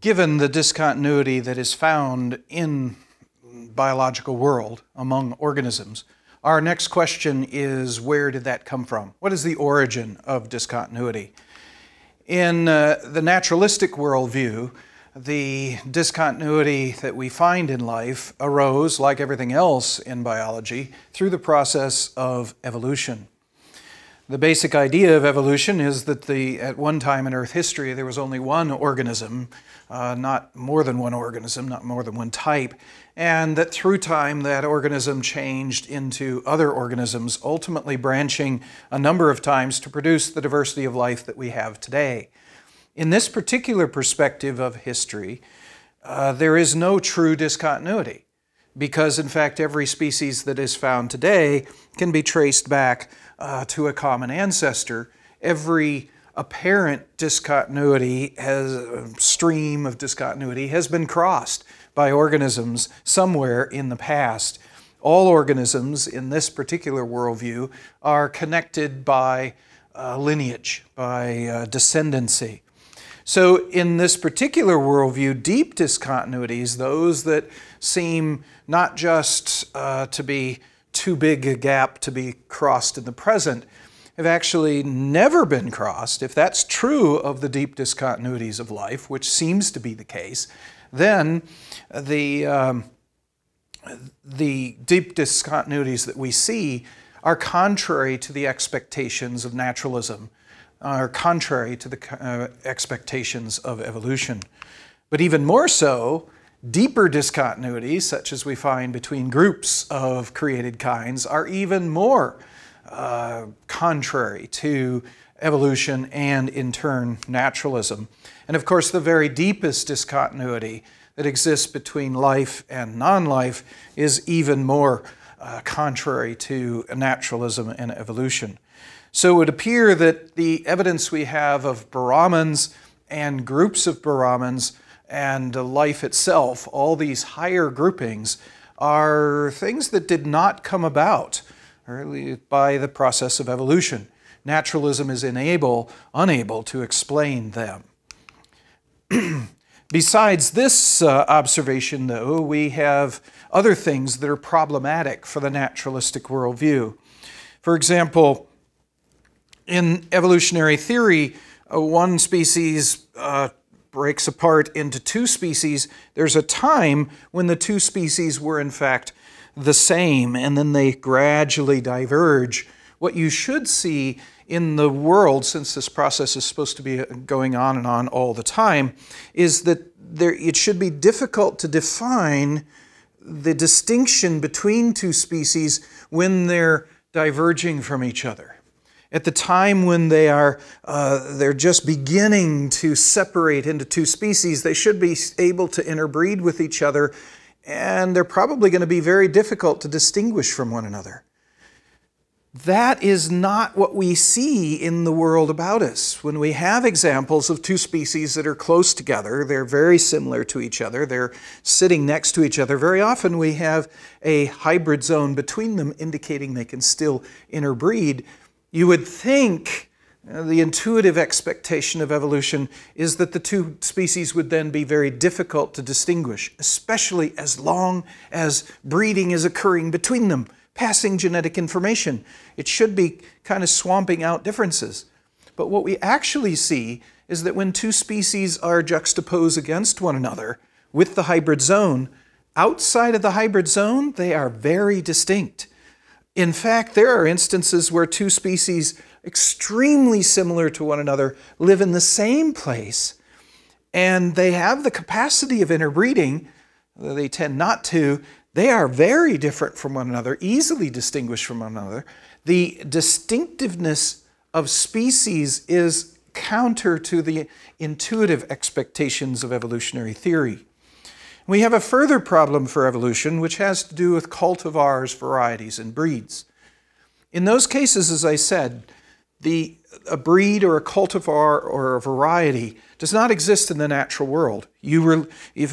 Given the discontinuity that is found in the biological world among organisms, our next question is, where did that come from? What is the origin of discontinuity? In the naturalistic worldview, the discontinuity that we find in life arose, like everything else in biology, through the process of evolution. The basic idea of evolution is that at one time in Earth history, there was only one organism, not more than one organism, not more than one type, and that through time that organism changed into other organisms, ultimately branching a number of times to produce the diversity of life that we have today. In this particular perspective of history, there is no true discontinuity, because in fact every species that is found today can be traced back to a common ancestor. Every apparent discontinuity, stream of discontinuity, has been crossed by organisms somewhere in the past. All organisms in this particular worldview are connected by lineage, by descendancy. So in this particular worldview, deep discontinuities, those that seem not just to be too big a gap to be crossed in the present, have actually never been crossed. If that's true of the deep discontinuities of life, which seems to be the case, then the deep discontinuities that we see are contrary to the expectations of naturalism, are contrary to the expectations of evolution. But even more so, deeper discontinuities, such as we find between groups of created kinds, are even more contrary to evolution and, in turn, naturalism. And of course, the very deepest discontinuity that exists between life and non-life is even more contrary to naturalism and evolution. So it would appear that the evidence we have of baramins and groups of baramins and life itself, all these higher groupings, are things that did not come about really by the process of evolution. Naturalism is unable to explain them. Besides this observation, though, we have other things that are problematic for the naturalistic worldview. For example, in evolutionary theory, one species breaks apart into two species. There's a time when the two species were in fact the same, and then they gradually diverge. What you should see in the world, since this process is supposed to be going on and on all the time, is that it should be difficult to define the distinction between two species when they're diverging from each other. At the time when they are, they're just beginning to separate into two species, they should be able to interbreed with each other, and they're probably going to be very difficult to distinguish from one another. That is not what we see in the world about us. When we have examples of two species that are close together, they're very similar to each other, they're sitting next to each other, very often we have a hybrid zone between them indicating they can still interbreed. You would think the intuitive expectation of evolution is that the two species would then be very difficult to distinguish, especially as long as breeding is occurring between them, passing genetic information. It should be kind of swamping out differences. But what we actually see is that when two species are juxtaposed against one another with the hybrid zone, outside of the hybrid zone, they are very distinct. In fact, there are instances where two species extremely similar to one another live in the same place, and they have the capacity of interbreeding, though they tend not to. They are very different from one another, easily distinguished from one another. The distinctiveness of species is counter to the intuitive expectations of evolutionary theory. We have a further problem for evolution, which has to do with cultivars, varieties, and breeds. In those cases, as I said, a breed or a cultivar or a variety does not exist in the natural world.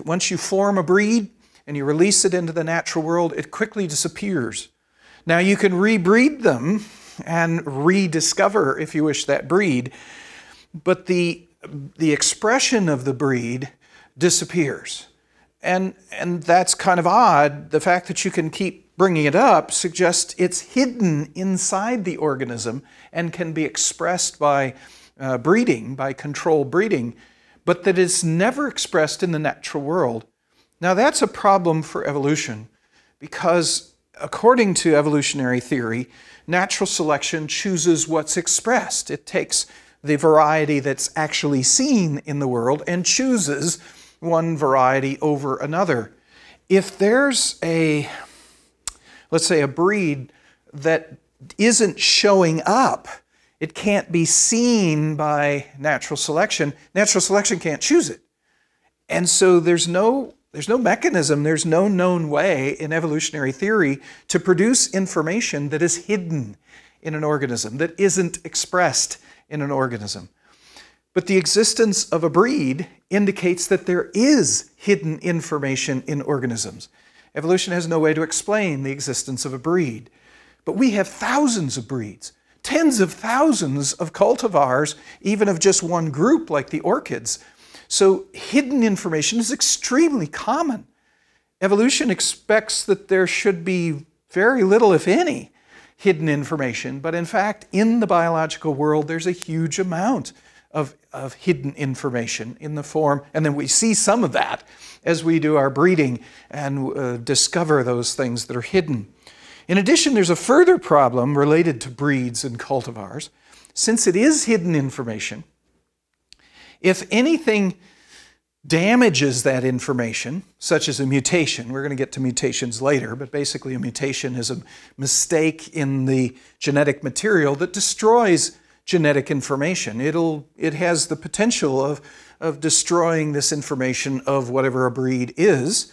Once you form a breed and you release it into the natural world, it quickly disappears. Now, you can rebreed them and rediscover, if you wish, that breed, but the expression of the breed disappears. And that's kind of odd. The fact that you can keep bringing it up suggests it's hidden inside the organism and can be expressed by breeding, by controlled breeding, but that it's never expressed in the natural world. Now that's a problem for evolution, because according to evolutionary theory, natural selection chooses what's expressed. It takes the variety that's actually seen in the world and chooses one variety over another. If there's a, let's say, a breed that isn't showing up, it can't be seen by natural selection. Natural selection can't choose it. And so there's no mechanism, there's no known way in evolutionary theory to produce information that is hidden in an organism, that isn't expressed in an organism. But the existence of a breed indicates that there is hidden information in organisms. Evolution has no way to explain the existence of a breed. But we have thousands of breeds, tens of thousands of cultivars, even of just one group like the orchids. So hidden information is extremely common. Evolution expects that there should be very little, if any, hidden information. But in fact, in the biological world, there's a huge amount of hidden information in the form, and then we see some of that as we do our breeding and discover those things that are hidden. In addition, there's a further problem related to breeds and cultivars. Since it is hidden information, if anything damages that information, such as a mutation — we're going to get to mutations later, but basically a mutation is a mistake in the genetic material that destroys genetic information. It has the potential of destroying this information of whatever a breed is.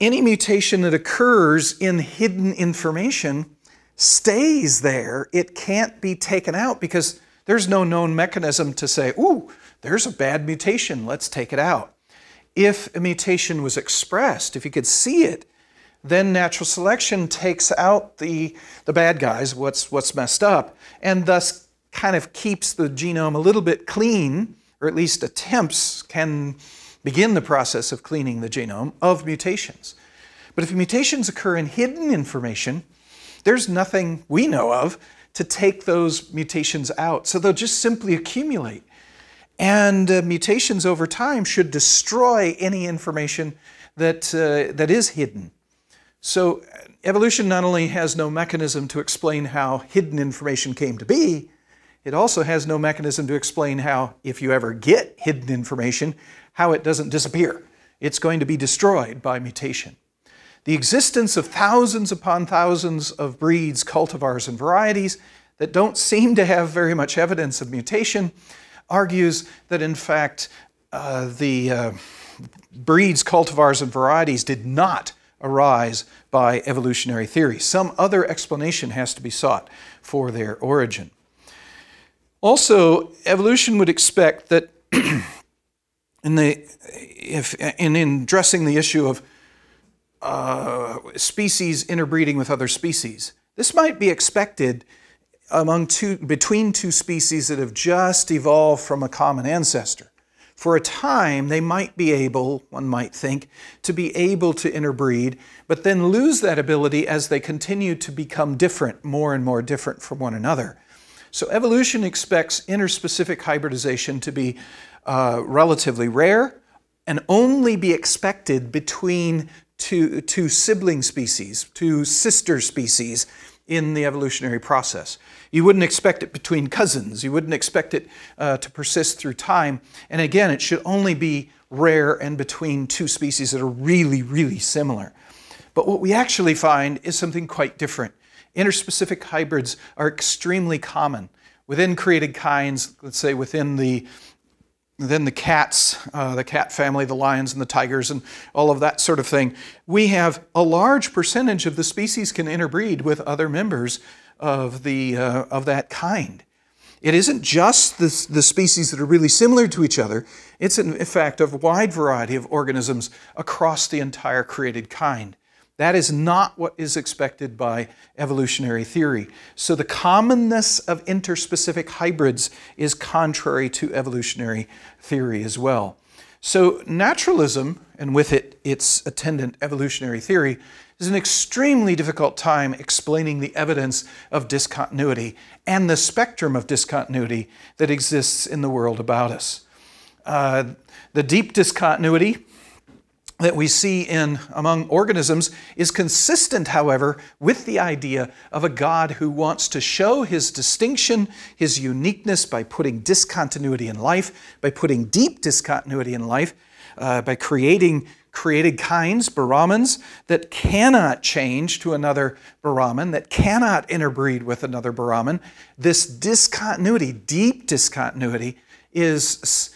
Any mutation that occurs in hidden information stays there. It can't be taken out because there's no known mechanism to say, ooh, there's a bad mutation, let's take it out. If a mutation was expressed, if you could see it, then natural selection takes out the bad guys, what's messed up, and thus kind of keeps the genome a little bit clean, or at least attempts, can begin the process of cleaning the genome of mutations. But if mutations occur in hidden information, there's nothing we know of to take those mutations out, so they'll just simply accumulate. And mutations over time should destroy any information that is hidden. So evolution not only has no mechanism to explain how hidden information came to be, it also has no mechanism to explain how, if you ever get hidden information, how it doesn't disappear. It's going to be destroyed by mutation. The existence of thousands upon thousands of breeds, cultivars, and varieties that don't seem to have very much evidence of mutation argues that, in fact, the breeds, cultivars, and varieties did not arise by evolutionary theory. Some other explanation has to be sought for their origin. Also, evolution would expect that in addressing the issue of species interbreeding with other species, this might be expected between two species that have just evolved from a common ancestor. For a time, they might be able, one might think, to be able to interbreed, but then lose that ability as they continue to become different, more and more different from one another. So evolution expects interspecific hybridization to be relatively rare and only be expected between two sibling species, two sister species, in the evolutionary process. You wouldn't expect it between cousins. You wouldn't expect it to persist through time. And again, it should only be rare and between two species that are really, really similar. But what we actually find is something quite different. Interspecific hybrids are extremely common. Within created kinds, let's say within the cats, the cat family, the lions and the tigers and all of that sort of thing, we have a large percentage of the species can interbreed with other members of that kind. It isn't just the species that are really similar to each other. It's in fact a wide variety of organisms across the entire created kind. That is not what is expected by evolutionary theory. So the commonness of interspecific hybrids is contrary to evolutionary theory as well. So naturalism, and with it its attendant evolutionary theory, is an extremely difficult time explaining the evidence of discontinuity and the spectrum of discontinuity that exists in the world about us. The deep discontinuity that we see among organisms is consistent, however, with the idea of a God who wants to show his distinction, his uniqueness, by putting discontinuity in life, by putting deep discontinuity in life, by creating created kinds, baramins, that cannot change to another baramin, that cannot interbreed with another baramin. This discontinuity, deep discontinuity, is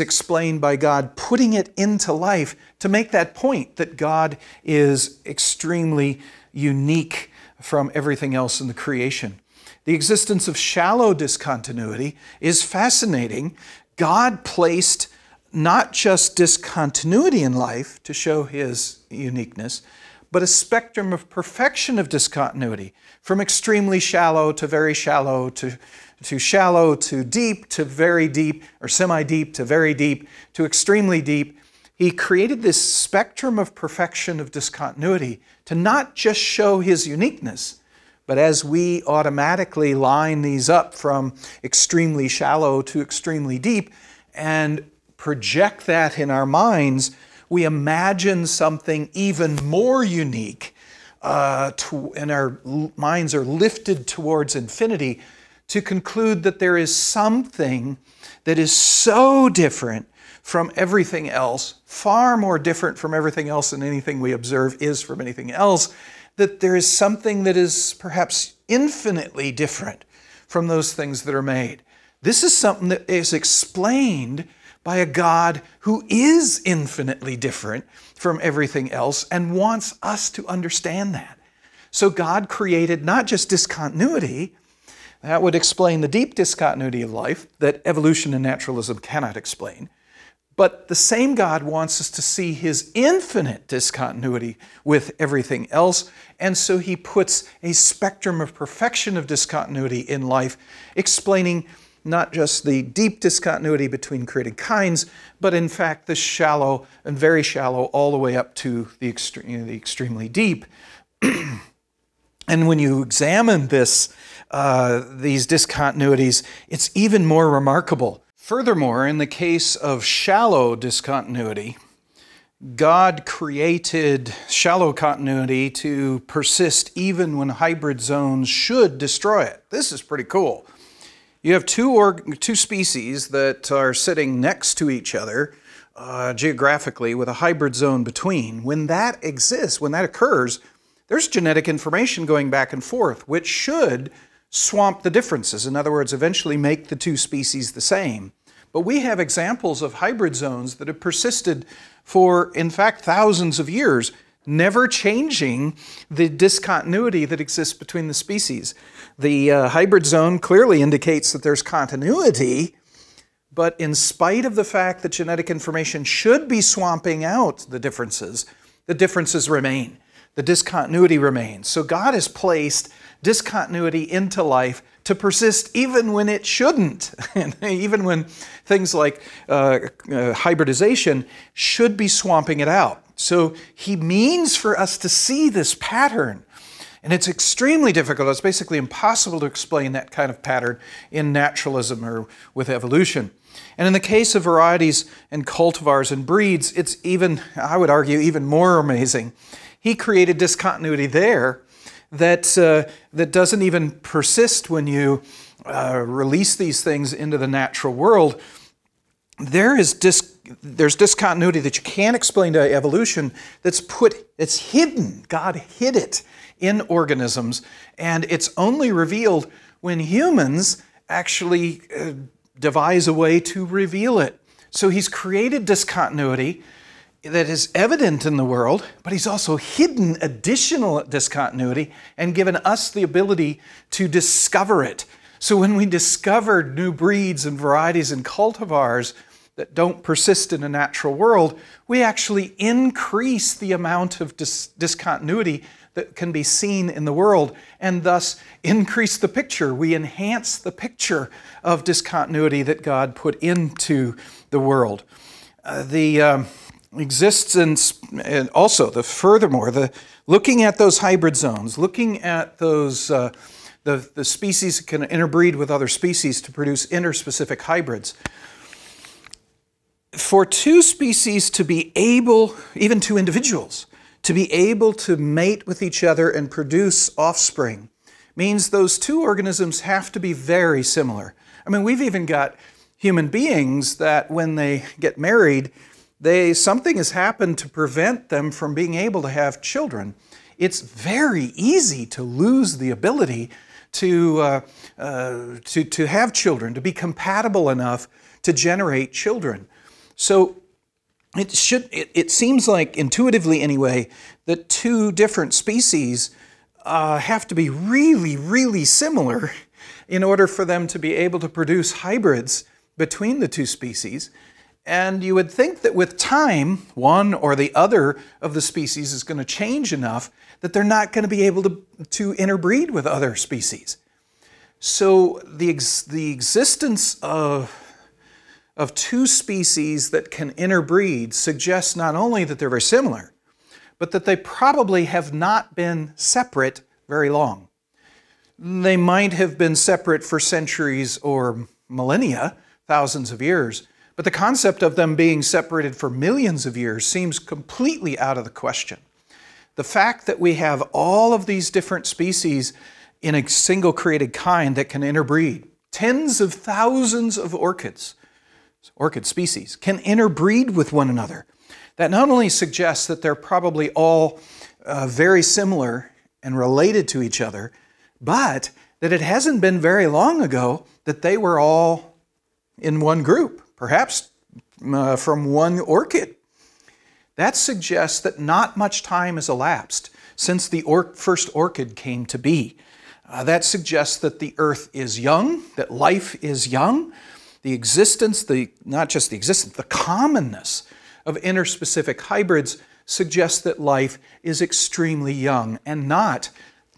explained by God putting it into life to make that point that God is extremely unique from everything else in the creation. The existence of shallow discontinuity is fascinating. God placed not just discontinuity in life to show his uniqueness, but a spectrum of perfection of discontinuity, from extremely shallow to very shallow to shallow to deep to very deep, or semi-deep to very deep to extremely deep. He created this spectrum of perfection of discontinuity to not just show his uniqueness, but as we automatically line these up from extremely shallow to extremely deep and project that in our minds, we imagine something even more unique, and our minds are lifted towards infinity to conclude that there is something that is so different from everything else, far more different from everything else than anything we observe is from anything else, that there is something that is perhaps infinitely different from those things that are made. This is something that is explained by a God who is infinitely different from everything else and wants us to understand that. So God created not just discontinuity, that would explain the deep discontinuity of life that evolution and naturalism cannot explain, but the same God wants us to see his infinite discontinuity with everything else, and so he puts a spectrum of perfection of discontinuity in life, explaining not just the deep discontinuity between created kinds, but in fact the shallow and very shallow all the way up to the extremely deep. And when you examine these discontinuities, it's even more remarkable. Furthermore, in the case of shallow discontinuity, God created shallow continuity to persist even when hybrid zones should destroy it. This is pretty cool. You have two species that are sitting next to each other geographically with a hybrid zone between. When that exists, when that occurs, there's genetic information going back and forth, which should swamp the differences. In other words, eventually make the two species the same. But we have examples of hybrid zones that have persisted for, in fact, thousands of years, never changing the discontinuity that exists between the species. The hybrid zone clearly indicates that there's continuity, but in spite of the fact that genetic information should be swamping out the differences remain. The discontinuity remains. So God has placed discontinuity into life to persist even when it shouldn't, and even when things like hybridization should be swamping it out. So he means for us to see this pattern, and it's extremely difficult. It's basically impossible to explain that kind of pattern in naturalism or with evolution. And in the case of varieties and cultivars and breeds, it's even, I would argue, even more amazing. He created discontinuity there that doesn't even persist when you release these things into the natural world. There's discontinuity that you can't explain to evolution that's hidden. God hid it in organisms, and it's only revealed when humans actually devise a way to reveal it. So he's created discontinuity that is evident in the world, but he's also hidden additional discontinuity and given us the ability to discover it. So when we discover new breeds and varieties and cultivars that don't persist in a natural world, we actually increase the amount of discontinuity that can be seen in the world, and thus increase the picture. We enhance the picture of discontinuity that God put into the world. existence, and also the furthermore, the looking at those hybrid zones, looking at those the species can interbreed with other species to produce interspecific hybrids. For two species to be able, even two individuals, to be able to mate with each other and produce offspring means those two organisms have to be very similar. I mean, we've even got human beings that when they get married, something has happened to prevent them from being able to have children. It's very easy to lose the ability to have children, to be compatible enough to generate children. So it seems like, intuitively anyway, that two different species have to be really, really similar in order for them to be able to produce hybrids between the two species. And you would think that with time, one or the other of the species is going to change enough that they're not going to be able to interbreed with other species. So the existence of two species that can interbreed suggests not only that they're very similar, but that they probably have not been separate very long. They might have been separate for centuries or millennia, thousands of years, but the concept of them being separated for millions of years seems completely out of the question. The fact that we have all of these different species in a single created kind that can interbreed, tens of thousands of orchid species can interbreed with one another, that not only suggests that they're probably all very similar and related to each other, but that it hasn't been very long ago that they were all in one group, perhaps from one orchid. That suggests that not much time has elapsed since the first orchid came to be. That suggests that the Earth is young, that life is young. The existence, not just the existence, the commonness of interspecific hybrids suggests that life is extremely young and not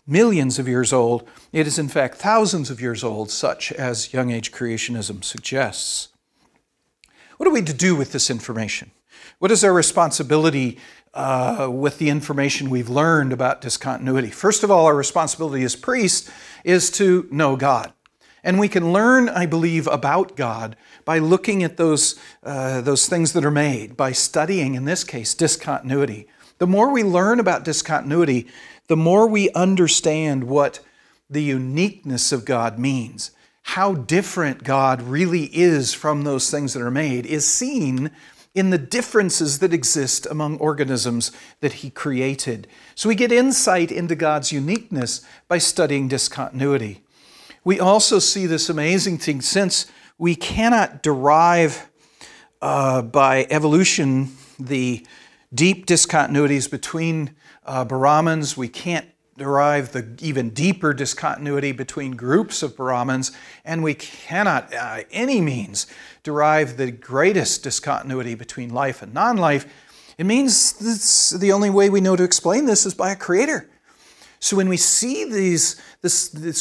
millions of years old. It is in fact thousands of years old, such as young age creationism suggests. What are we to do with this information? What is our responsibility with the information we've learned about discontinuity? First of all, our responsibility as priests is to know God. And we can learn, I believe, about God by looking at those things that are made, by studying, in this case, discontinuity. The more we learn about discontinuity, the more we understand what the uniqueness of God means. How different God really is from those things that are made is seen in the differences that exist among organisms that He created. So we get insight into God's uniqueness by studying discontinuity. We also see this amazing thing, since we cannot derive by evolution the deep discontinuities between baramins, we can't derive the even deeper discontinuity between groups of baramins, and we cannot by any means derive the greatest discontinuity between life and non-life. It means the only way we know to explain this is by a creator. So when we see this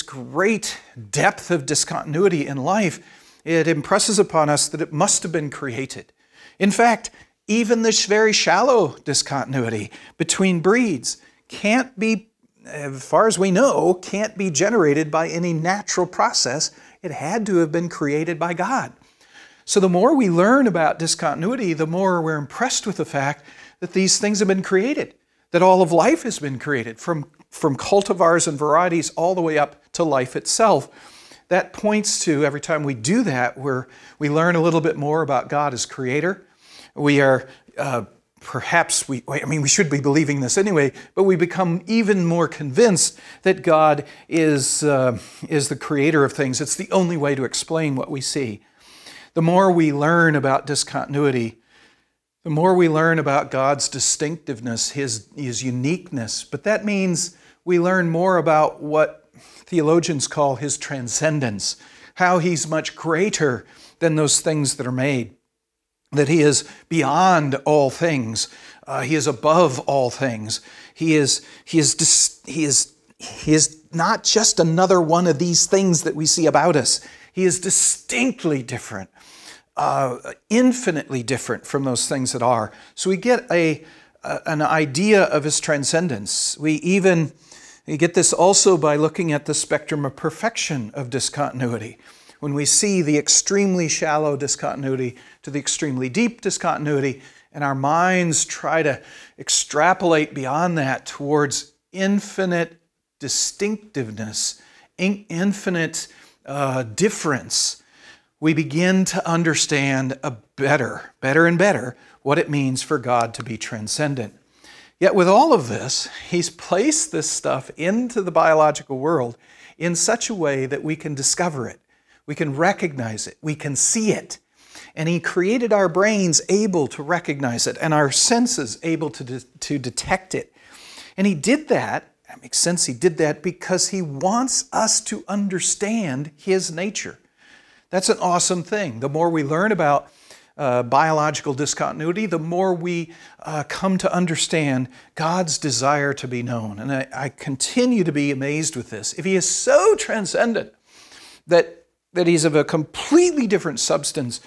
great depth of discontinuity in life, it impresses upon us that it must have been created. In fact, even this very shallow discontinuity between breeds can't be, as far as we know, can't be generated by any natural process. It had to have been created by God. So the more we learn about discontinuity, the more we're impressed with the fact that these things have been created, that all of life has been created, from cultivars and varieties all the way up to life itself. That points to, every time we do that, we learn a little bit more about God as creator. We are, we should be believing this anyway, but we become even more convinced that God is the creator of things. It's the only way to explain what we see. The more we learn about discontinuity, the more we learn about God's distinctiveness, His uniqueness, but that means we learn more about what theologians call His transcendence, how He's much greater than those things that are made, that He is beyond all things, He is above all things, He is not just another one of these things that we see about us. He is distinctly different. infinitely different from those things that are. So we get an idea of his transcendence. We get this also by looking at the spectrum of perfection of discontinuity. When we see the extremely shallow discontinuity to the extremely deep discontinuity, and our minds try to extrapolate beyond that towards infinite distinctiveness, infinite difference, we begin to understand better and better what it means for God to be transcendent. Yet with all of this, he's placed this stuff into the biological world in such a way that we can discover it, we can recognize it, we can see it. And he created our brains able to recognize it and our senses able to detect it. And he did that, that makes sense, he did that because he wants us to understand his nature. That's an awesome thing. The more we learn about biological discontinuity, the more we come to understand God's desire to be known. And I continue to be amazed with this. If he is so transcendent that he's of a completely different substance,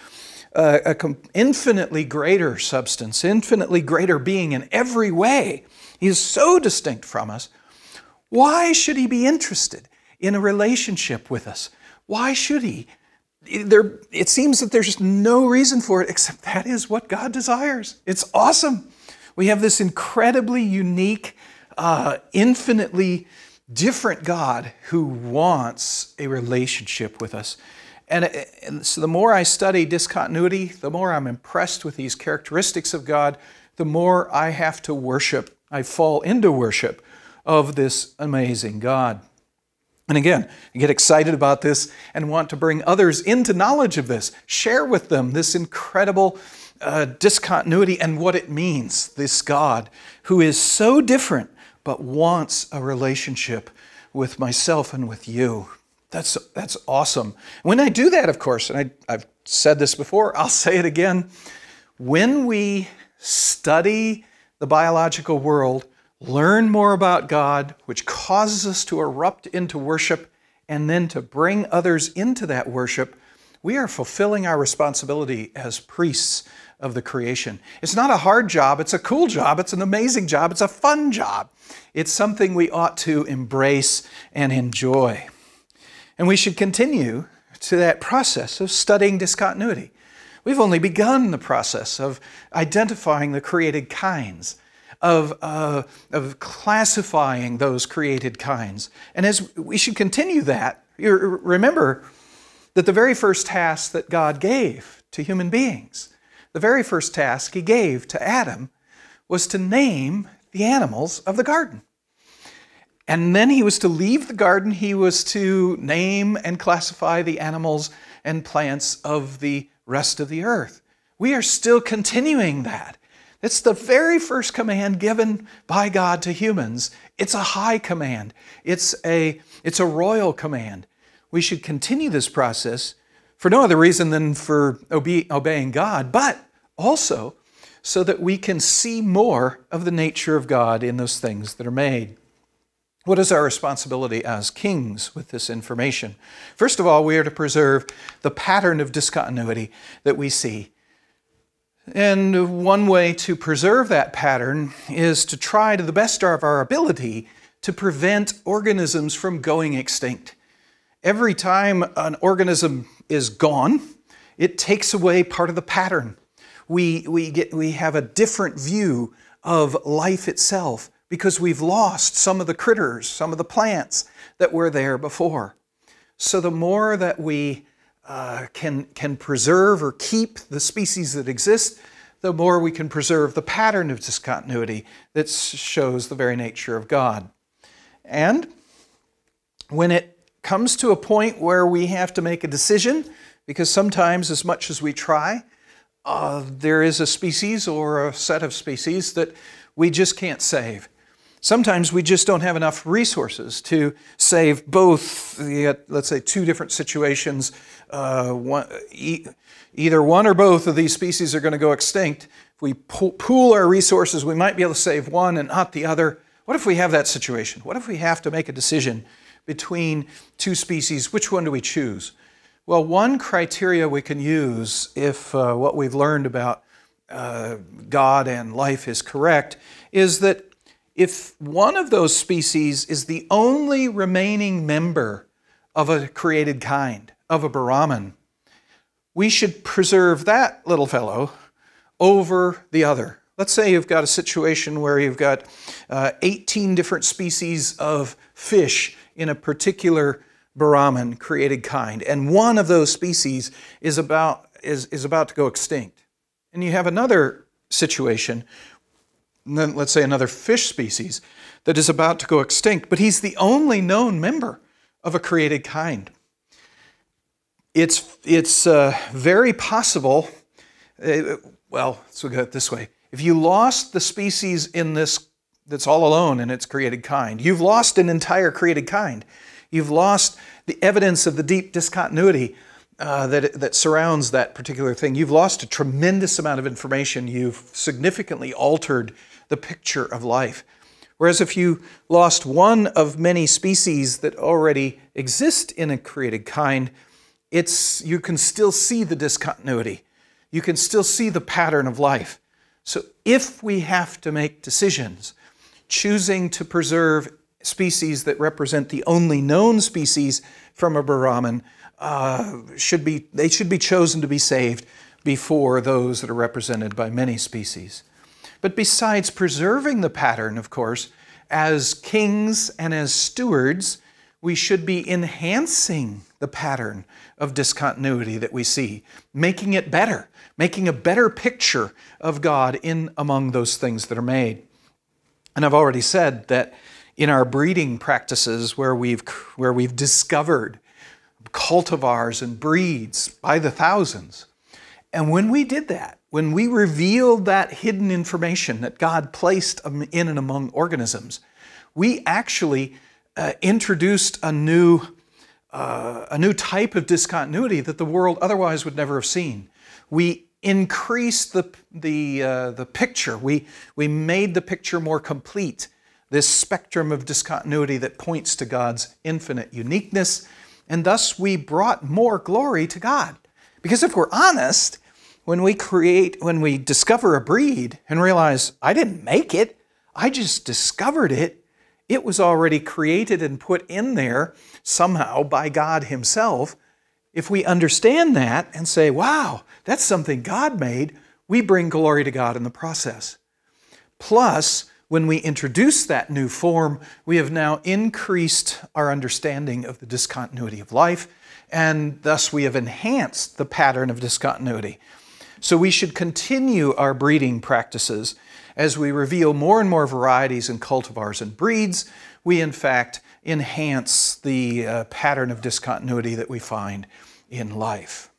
infinitely greater substance, infinitely greater being in every way, he is so distinct from us, why should he be interested in a relationship with us? Why should he? It seems that there's no reason for it, except that is what God desires. It's awesome. We have this incredibly unique, infinitely different God who wants a relationship with us. And so the more I study discontinuity, the more I'm impressed with these characteristics of God, the more I have to worship. I fall into worship of this amazing God. And again, I get excited about this and want to bring others into knowledge of this, share with them this incredible discontinuity and what it means, this God who is so different but wants a relationship with myself and with you. That's awesome. When I do that, of course, and I've said this before, I'll say it again, when we study the biological world, learn more about God, which causes us to erupt into worship, and then to bring others into that worship, we are fulfilling our responsibility as priests of the creation. It's not a hard job, it's a cool job, it's an amazing job, it's a fun job. It's something we ought to embrace and enjoy. And we should continue to that process of studying discontinuity. We've only begun the process of identifying the created kinds, of classifying those created kinds. And as we should continue that, you remember that the very first task that God gave to human beings, the very first task he gave to Adam was to name the animals of the garden. And then he was to leave the garden, he was to name and classify the animals and plants of the rest of the earth. We are still continuing that. It's the very first command given by God to humans. It's a high command. It's a royal command. We should continue this process for no other reason than for obeying God, but also so that we can see more of the nature of God in those things that are made. What is our responsibility as kings with this information? First of all, we are to preserve the pattern of discontinuity that we see. And one way to preserve that pattern is to try to the best of our ability to prevent organisms from going extinct. Every time an organism is gone, it takes away part of the pattern. We have a different view of life itself because we've lost some of the critters, some of the plants that were there before. So the more that we can preserve or keep the species that exist, the more we can preserve the pattern of discontinuity that shows the very nature of God. And when it comes to a point where we have to make a decision, because sometimes as much as we try, there is a species or a set of species that we just can't save. Sometimes we just don't have enough resources to save both, let's say, two different situations. Either one or both of these species are going to go extinct. If we pool our resources, we might be able to save one and not the other. What if we have that situation? What if we have to make a decision between two species? Which one do we choose? Well, one criteria we can use, if what we've learned about God and life is correct, is that if one of those species is the only remaining member of a created kind, of a baramin, we should preserve that little fellow over the other. Let's say you've got a situation where you've got 18 different species of fish in a particular baramin created kind, and one of those species is about to go extinct. And you have another situation, and then let's say another fish species that is about to go extinct, but he's the only known member of a created kind. It's very possible, well, let's look at it this way. If you lost the species in this that's all alone in its created kind, you've lost an entire created kind. You've lost the evidence of the deep discontinuity that surrounds that particular thing. You've lost a tremendous amount of information. You've significantly altered the picture of life. Whereas if you lost one of many species that already exist in a created kind, you can still see the discontinuity. You can still see the pattern of life. So if we have to make decisions, choosing to preserve species that represent the only known species from a baramin, they should be chosen to be saved before those that are represented by many species. But besides preserving the pattern, of course, as kings and as stewards, we should be enhancing the pattern of discontinuity that we see, making it better, making a better picture of God in among those things that are made. And I've already said that in our breeding practices where we've discovered cultivars and breeds by the thousands, and when we did that, when we revealed that hidden information that God placed in and among organisms, we actually introduced a new type of discontinuity that the world otherwise would never have seen. We increased the picture. We made the picture more complete. This spectrum of discontinuity that points to God's infinite uniqueness, and thus we brought more glory to God. Because if we're honest, when we discover a breed and realize, I didn't make it, I just discovered it, it was already created and put in there somehow by God Himself. If we understand that and say, wow, that's something God made, we bring glory to God in the process. Plus, when we introduce that new form, we have now increased our understanding of the discontinuity of life, and thus we have enhanced the pattern of discontinuity. So we should continue our breeding practices. As we reveal more and more varieties and cultivars and breeds, we in fact enhance the pattern of discontinuity that we find in life.